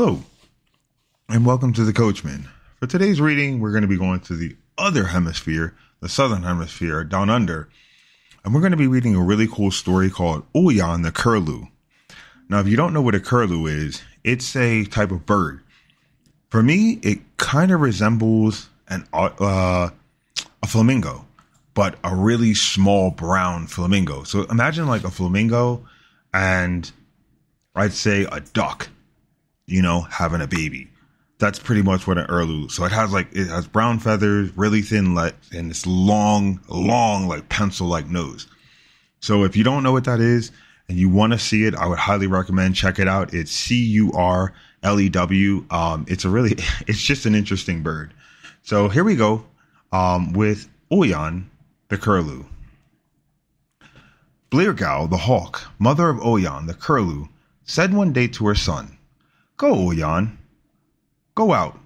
Hello, and welcome to The Coachman. For today's reading, we're going to be going to the other hemisphere, the southern hemisphere, down under, and we're going to be reading a really cool story called Ouyan the Curlew. Now, if you don't know what a curlew is, it's a type of bird. For me, it kind of resembles a flamingo, but a really small brown flamingo. So imagine like a flamingo and I'd say a duck, you know, having a baby. That's pretty much what an curlew. So it has brown feathers, really thin legs, and this long, like pencil-like nose. So if you don't know what that is and you want to see it, I would highly recommend check it out. It's Curlew. It's just an interesting bird. So here we go with Ouyan the Curlew. Bleargau the hawk, mother of Ouyan the curlew, said one day to her son, "Go, Ouyan. Go out,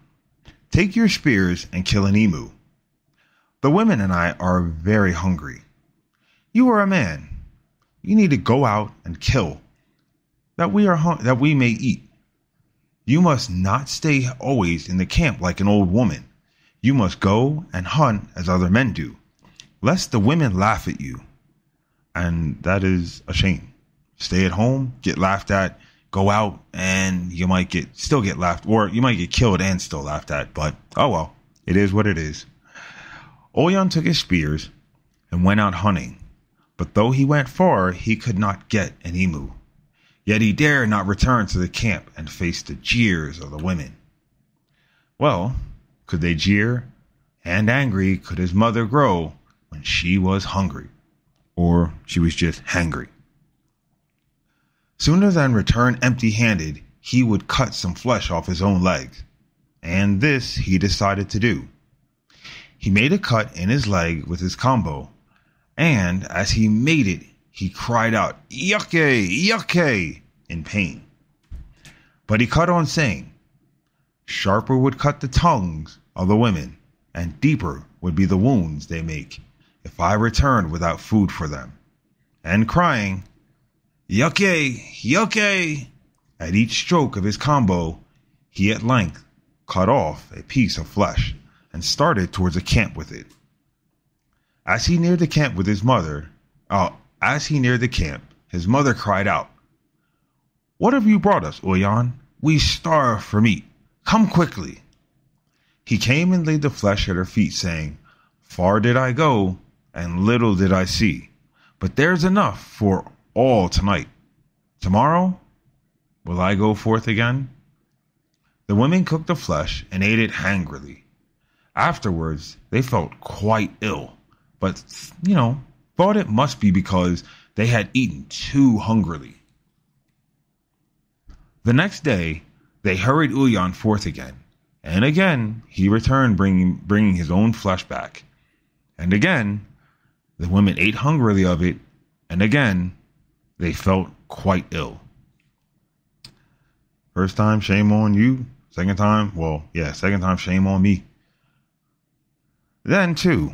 take your spears and kill an emu. The women and I are very hungry. You are a man. You need to go out and kill, that we may eat. You must not stay always in the camp like an old woman. You must go and hunt as other men do, lest the women laugh at you. And that is a shame. Stay at home, get laughed at. Go out and you might still get laughed, or you might get killed and still laughed at, but oh well, it is what it is." Ouyan took his spears and went out hunting, but though he went far, he could not get an emu. Yet he dared not return to the camp and face the jeers of the women. Well, could they jeer, and angry could his mother grow when she was hungry, or she was just hangry. Sooner than return empty-handed, he would cut some flesh off his own legs, and this he decided to do. He made a cut in his leg with his combo, and as he made it, he cried out, "Yucky, yucky," in pain. But he cut on saying, "Sharper would cut the tongues of the women, and deeper would be the wounds they make, if I returned without food for them." And crying, "Yucky, yucky," at each stroke of his combo, he at length cut off a piece of flesh and started towards the camp with it. As he neared the camp his mother cried out, "What have you brought us, Ouyan? We starve for meat. Come quickly." He came and laid the flesh at her feet, saying, "Far did I go, and little did I see, but there's enough for all tonight. Tomorrow will I go forth again." The women cooked the flesh and ate it hungrily. Afterwards, they felt quite ill, but, thought it must be because they had eaten too hungrily. The next day, they hurried Ouyan forth again, and again he returned bringing his own flesh back. And again, the women ate hungrily of it, and again, they felt quite ill. First time, shame on you. Second time, shame on me. Then, too,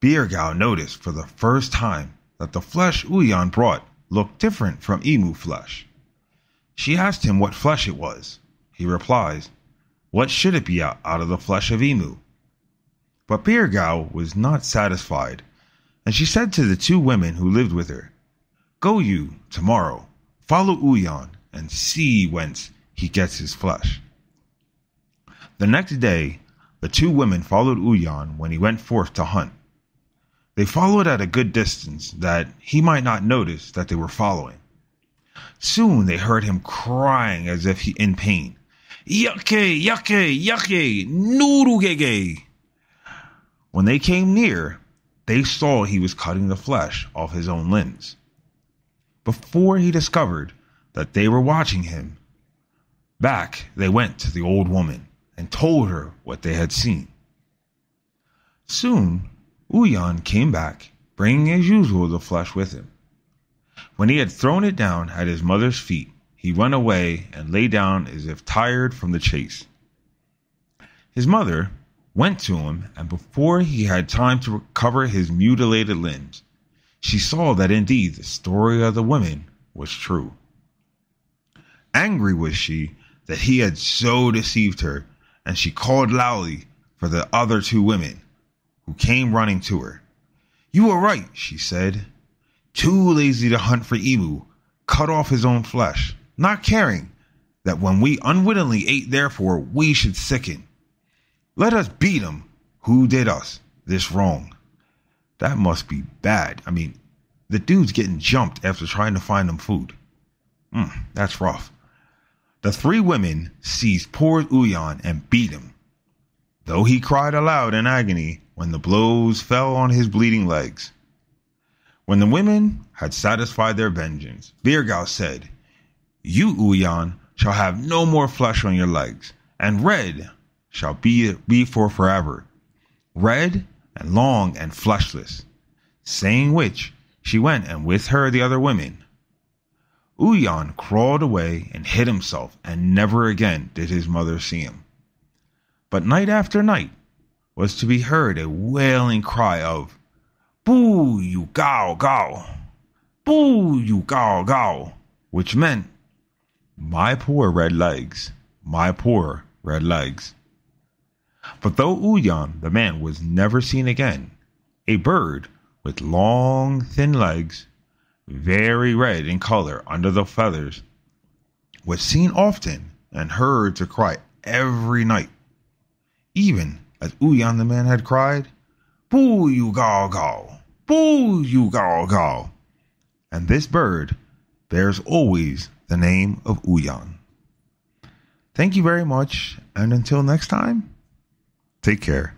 Bleargau noticed for the first time that the flesh Ouyan brought looked different from emu flesh. She asked him what flesh it was. He replies, "What should it be out of the flesh of emu?" But Bleargau was not satisfied, and she said to the two women who lived with her, "Go you tomorrow, follow Ouyan, and see whence he gets his flesh." The next day, the two women followed Ouyan when he went forth to hunt. They followed at a good distance that he might not notice that they were following. Soon they heard him crying as if he in pain, "Yucky, yucky, yucky, noodugege." When they came near, they saw he was cutting the flesh off his own limbs. Before he discovered that they were watching him, back they went to the old woman and told her what they had seen. Soon Ouyan came back, bringing as usual the flesh with him. When he had thrown it down at his mother's feet, he ran away and lay down as if tired from the chase. His mother went to him, and before he had time to recover his mutilated limbs, she saw that indeed the story of the women was true. Angry was she that he had so deceived her, and she called loudly for the other two women, who came running to her. "You are right," she said, too lazy to hunt for Emu, cut off his own flesh, not caring that when we unwittingly ate therefore we should sicken. Let us beat him who did us this wrong. That must be bad. I mean, the dude's getting jumped after trying to find him food. That's rough. The three women seized poor Ouyan and beat him, though he cried aloud in agony when the blows fell on his bleeding legs. When the women had satisfied their vengeance, Bleargau said, "You, Ouyan, shall have no more flesh on your legs, and red shall be for forever, red and long and fleshless." Saying which, she went, and with her the other women. Ouyan crawled away and hid himself, and never again did his mother see him. But night after night was to be heard a wailing cry of "Boo, you gao gao! Boo, you gao gao!" which meant, "My poor red legs, my poor red legs." But though Ouyan, the man, was never seen again, a bird with long, thin legs, very red in color under the feathers, was seen often and heard to cry every night, even as Ouyan the man had cried, "Boo, you gao gao! Boo, you gao gao!" And this bird bears always the name of Ouyan. Thank you very much, and until next time, take care.